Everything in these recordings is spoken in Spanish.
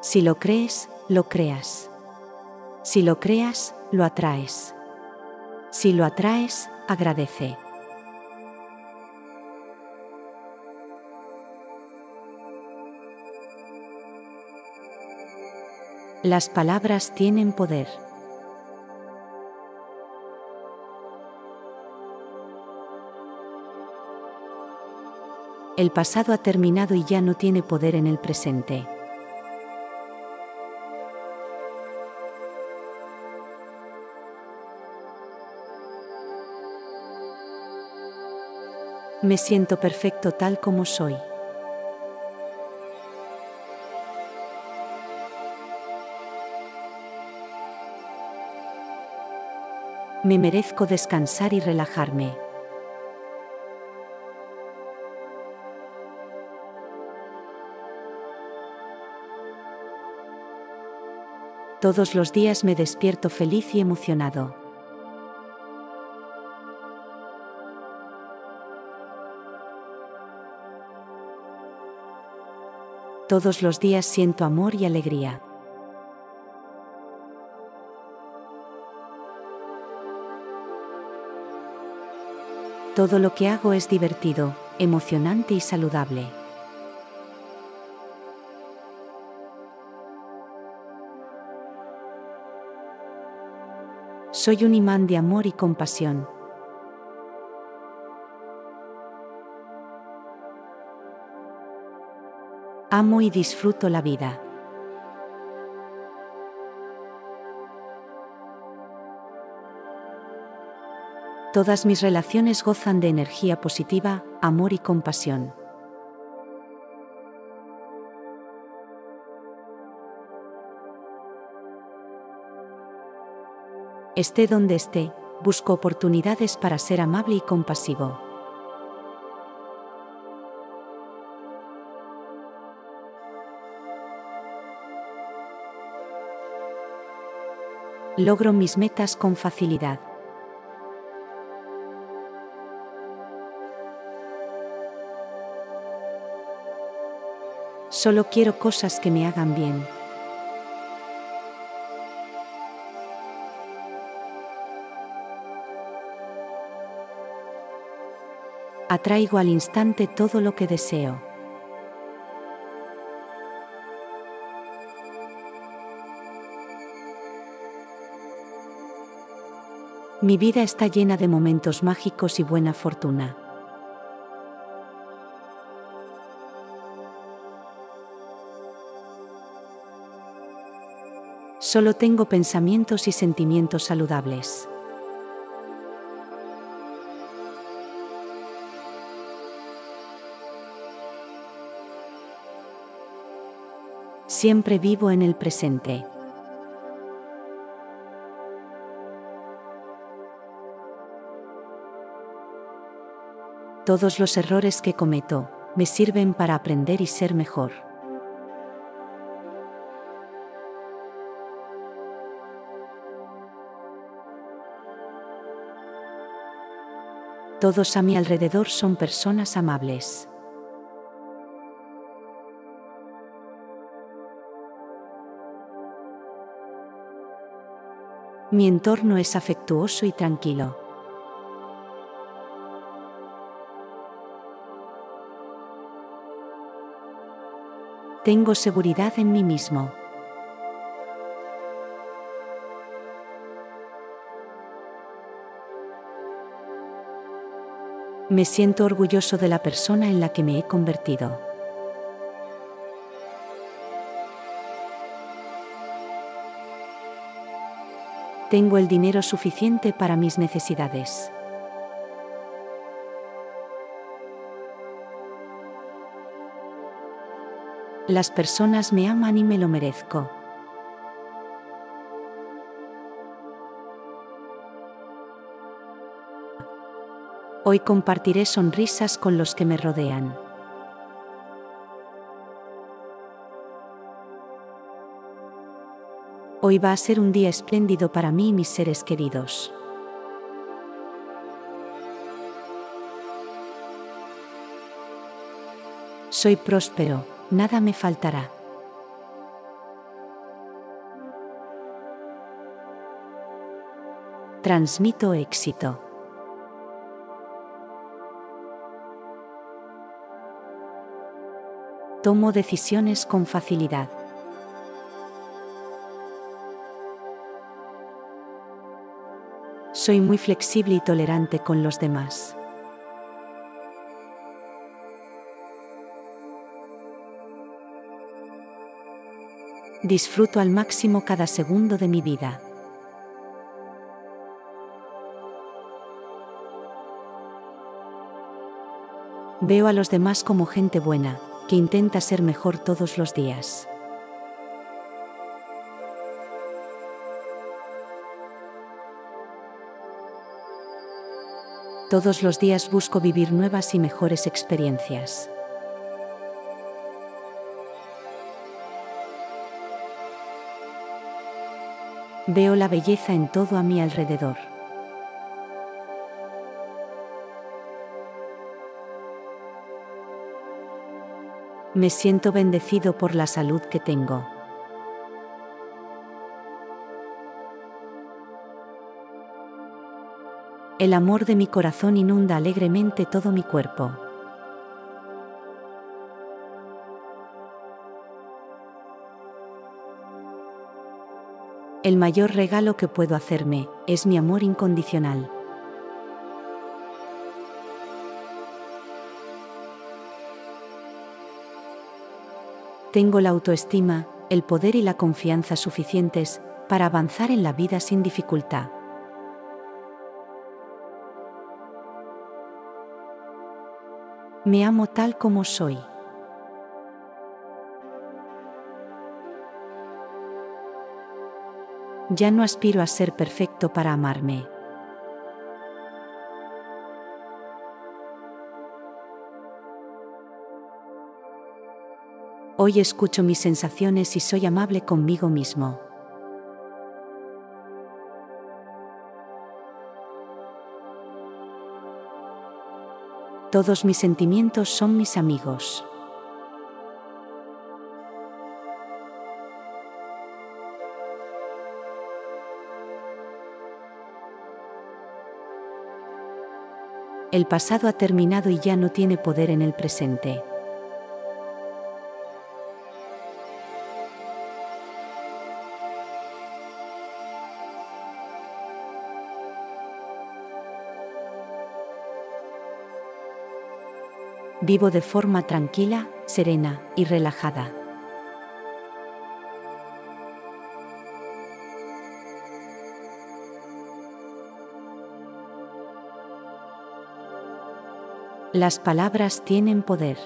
Si lo crees, lo creas. Si lo creas, lo atraes. Si lo atraes, agradece. Las palabras tienen poder. El pasado ha terminado y ya no tiene poder en el presente. Me siento perfecto tal como soy. Me merezco descansar y relajarme. Todos los días me despierto feliz y emocionado. Todos los días siento amor y alegría. Todo lo que hago es divertido, emocionante y saludable. Soy un imán de amor y compasión. Amo y disfruto la vida. Todas mis relaciones gozan de energía positiva, amor y compasión. Esté donde esté, busco oportunidades para ser amable y compasivo. Logro mis metas con facilidad. Solo quiero cosas que me hagan bien. Atraigo al instante todo lo que deseo. Mi vida está llena de momentos mágicos y buena fortuna. Solo tengo pensamientos y sentimientos saludables. Siempre vivo en el presente. Todos los errores que cometo me sirven para aprender y ser mejor. Todos a mi alrededor son personas amables. Mi entorno es afectuoso y tranquilo. Tengo seguridad en mí mismo. Me siento orgulloso de la persona en la que me he convertido. Tengo el dinero suficiente para mis necesidades. Las personas me aman y me lo merezco. Hoy compartiré sonrisas con los que me rodean. Hoy va a ser un día espléndido para mí y mis seres queridos. Soy próspero. Nada me faltará. Transmito éxito. Tomo decisiones con facilidad. Soy muy flexible y tolerante con los demás. Disfruto al máximo cada segundo de mi vida. Veo a los demás como gente buena, que intenta ser mejor todos los días. Todos los días busco vivir nuevas y mejores experiencias. Veo la belleza en todo a mi alrededor. Me siento bendecido por la salud que tengo. El amor de mi corazón inunda alegremente todo mi cuerpo. El mayor regalo que puedo hacerme es mi amor incondicional. Tengo la autoestima, el poder y la confianza suficientes para avanzar en la vida sin dificultad. Me amo tal como soy. Ya no aspiro a ser perfecto para amarme. Hoy escucho mis sensaciones y soy amable conmigo mismo. Todos mis sentimientos son mis amigos. El pasado ha terminado y ya no tiene poder en el presente. Vivo de forma tranquila, serena y relajada. Las palabras tienen poder.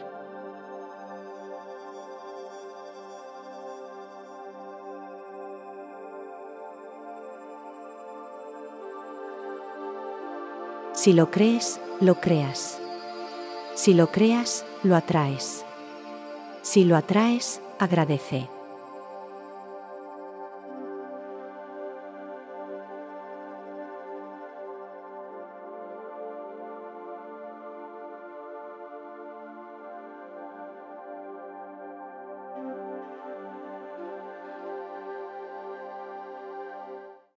Si lo crees, lo creas. Si lo creas, lo atraes. Si lo atraes, agradece.